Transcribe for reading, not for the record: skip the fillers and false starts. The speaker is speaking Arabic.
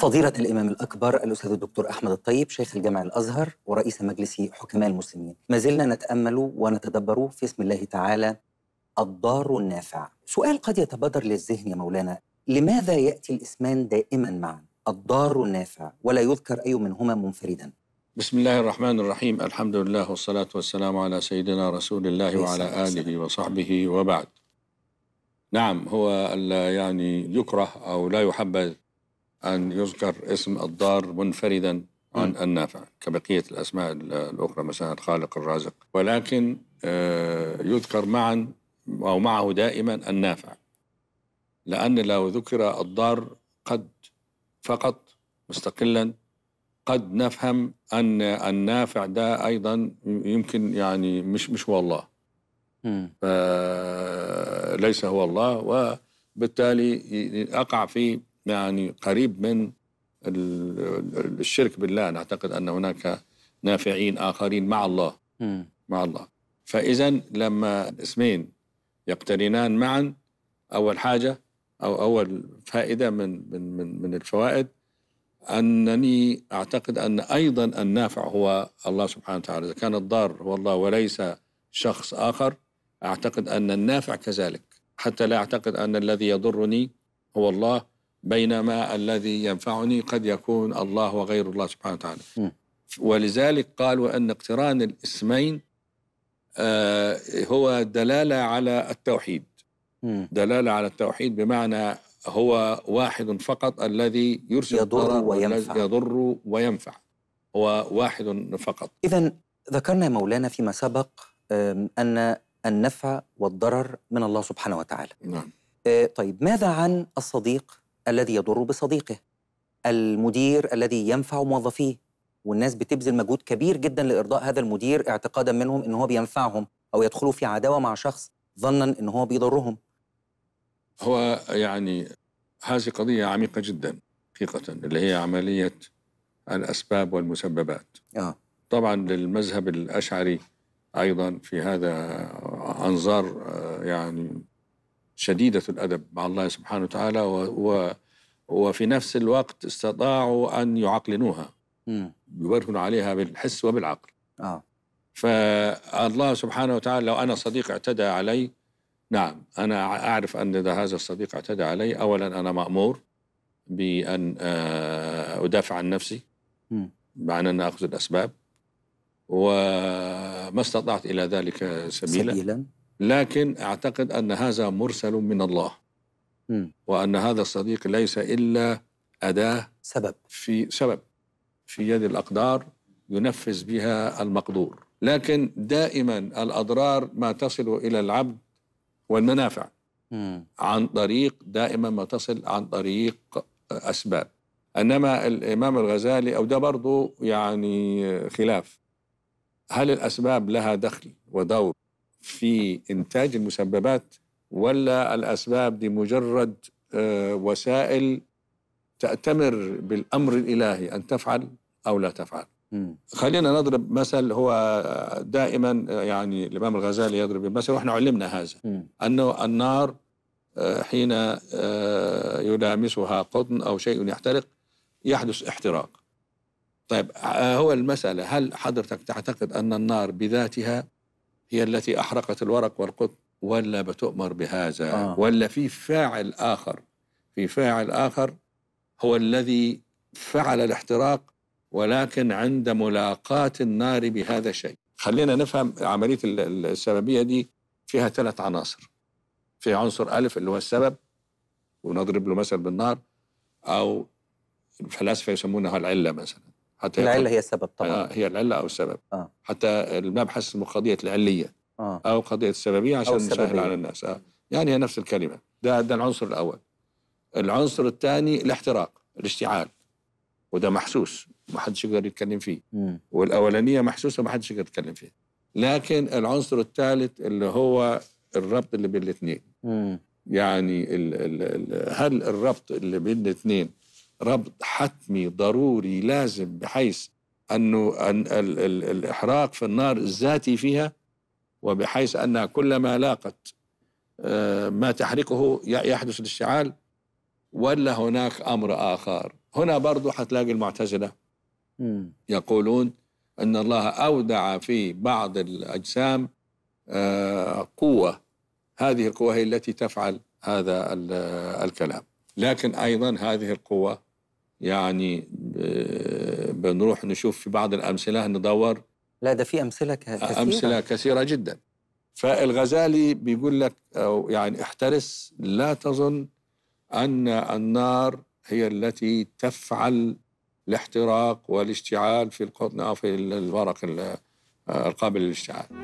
فضيلة الإمام الأكبر الأستاذ الدكتور أحمد الطيب، شيخ الجامعة الأزهر ورئيس مجلس حكماء المسلمين، ما زلنا نتأمل ونتدبر في اسم الله تعالى الضار النافع. سؤال قد يتبادر للذهن يا مولانا، لماذا يأتي الاسمان دائما معا، الضار النافع، ولا يذكر أي منهما منفردا؟ بسم الله الرحمن الرحيم، الحمد لله والصلاة والسلام على سيدنا رسول الله وعلى آله وصحبه وبعد. نعم، هو يعني يكره أو لا يحبذ أن يذكر اسم الضار منفرداً عن النافع كبقية الأسماء الأخرى، مثلا الخالق الرازق، ولكن يذكر معاً أو معه دائماً النافع، لأن لو ذكر الضار قد فقط مستقلاً قد نفهم أن النافع ده أيضاً يمكن مش هو الله، فليس هو الله، وبالتالي أقع في قريب من الشرك بالله. نعتقد أن هناك نافعين آخرين مع الله فإذا لما الاسمين يقترنان معا، أول حاجة أو أول فائدة من الفوائد أنني أعتقد أن أيضا النافع هو الله سبحانه وتعالى. إذا كان الضار هو الله وليس شخص آخر، أعتقد أن النافع كذلك، حتى لا أعتقد أن الذي يضرني هو الله، بينما الذي ينفعني قد يكون الله وغير الله سبحانه وتعالى. ولذلك قال وأن اقتران الاسمين هو دلالة على التوحيد، دلالة على التوحيد، بمعنى هو واحد فقط الذي يرسل يضر وينفع، هو واحد فقط. إذن ذكرنا مولانا فيما سبق أن النفع والضرر من الله سبحانه وتعالى. نعم. طيب، ماذا عن الصديق الذي يضر بصديقه، المدير الذي ينفع موظفيه، والناس بتبذل مجهود كبير جدا لإرضاء هذا المدير اعتقادا منهم إن هو بينفعهم، أو يدخلوا في عداوة مع شخص ظنا إن هو بيضرهم؟ هو هذه قضية عميقة جدا حقيقة، اللي هي عملية الأسباب والمسببات. طبعا للمذهب الأشعري أيضا في هذا أنظار شديدة الأدب مع الله سبحانه وتعالى، وفي نفس الوقت استطاعوا أن يعقلنوها، يبرهن عليها بالحس وبالعقل. فالله سبحانه وتعالى لو أنا صديق اعتدى علي، نعم أنا أعرف أن هذا الصديق اعتدى علي، أولا أنا مأمور بأن أدافع عن نفسي بمعنى أن أخذ الأسباب، وما استطعت إلى ذلك سبيلا، لكن أعتقد أن هذا مرسل من الله، وأن هذا الصديق ليس إلا أداة، سبب في يد الأقدار ينفذ بها المقدور. لكن دائما الأضرار ما تصل إلى العبد والمنافع عن طريق، دائما ما تصل عن طريق أسباب. إنما الإمام الغزالي أو ده برضه خلاف، هل الأسباب لها دخل ودور في إنتاج المسببات، ولا الأسباب دي مجرد وسائل تأتمر بالأمر الإلهي أن تفعل أو لا تفعل؟ خلينا نضرب مثل. هو دائما الإمام الغزالي يضرب المثل، وإحنا علمنا هذا، أنه النار حين يلامسها قطن أو شيء يحترق يحدث احتراق. طيب، هو المسألة، هل حضرتك تعتقد أن النار بذاتها هي التي أحرقت الورق والقطن، ولا بتؤمر بهذا؟ ولا في فاعل آخر، هو الذي فعل الاحتراق، ولكن عند ملاقاة النار بهذا الشيء. خلينا نفهم عملية السببية دي فيها 3 عناصر. في عنصر ألف اللي هو السبب، ونضرب له مثل بالنار، أو الفلاسفة يسمونها العلة مثلا، حتى العلة هي السبب طبعا، هي العلة أو السبب، حتى نبحث اسمه قضية العلية أو قضية السببية عشان نسهل على الناس، هي نفس الكلمة. ده العنصر الأول. العنصر الثاني الاحتراق، الاشتعال، وده محسوس محدش يقدر يتكلم فيه، والأولانية محسوسة محدش يقدر يتكلم فيه. لكن العنصر الثالث اللي هو الربط اللي بين الاثنين، هل الربط اللي بين الاثنين ربط حتمي ضروري لازم، بحيث أنه الإحراق في النار الذاتي فيها، وبحيث أنها كلما لاقت ما تحرقه يحدث الاشتعال، ولا هناك أمر آخر؟ هنا برضو هتلاقي المعتزلة يقولون أن الله أودع في بعض الأجسام قوة، هذه القوة هي التي تفعل هذا الكلام. لكن أيضا هذه القوة يعني بنروح نشوف في بعض الأمثلة، ندور، لا ده في أمثلة كثيرة، أمثلة كثيرة جدا. فالغزالي بيقول لك أو يعني احترس، لا تظن أن النار هي التي تفعل الاحتراق والاشتعال في القطن أو في الورق القابل للاشتعال.